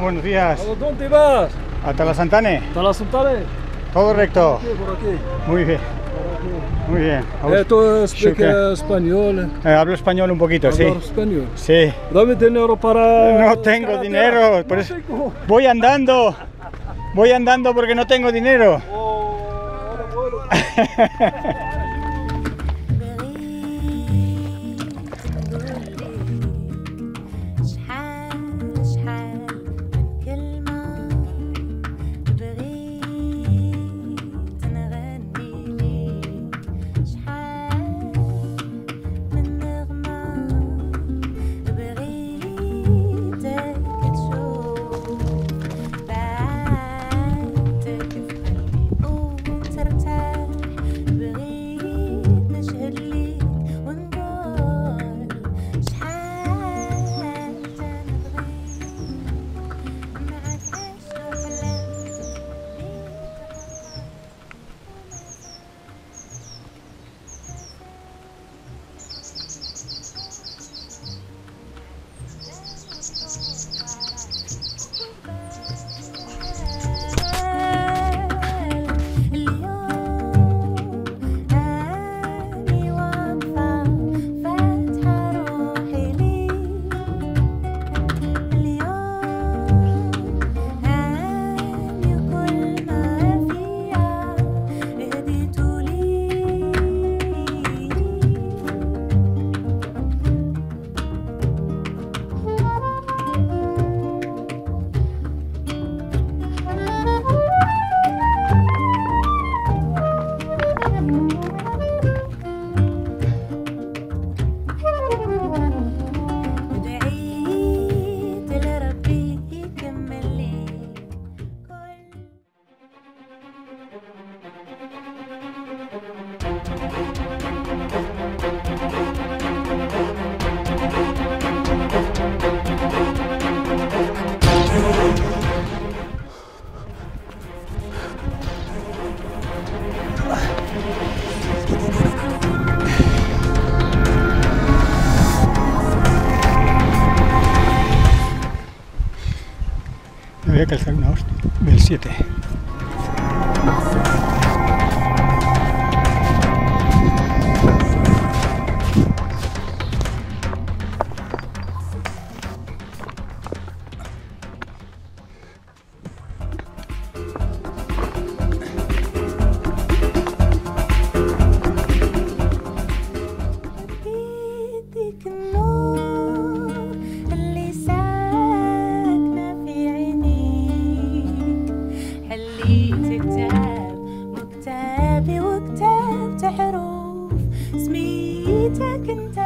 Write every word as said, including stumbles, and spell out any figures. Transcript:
Buenos días. ¿A dónde vas? A Talassemtane. Talassemtane. Todo recto. Por aquí, por aquí. Muy bien. Por aquí. Muy bien. Eh, ¿Tú explicas español? Eh, hablo español un poquito, sí. ¿Hablo español? Sí. Dame dinero para... No tengo Caratea. dinero. Por no eso tengo. Voy andando. Voy andando porque no tengo dinero. Oh, bueno, bueno. Me voy a calzar una hostia del siete. مكتاب مكتاب تحروف سميتك انت.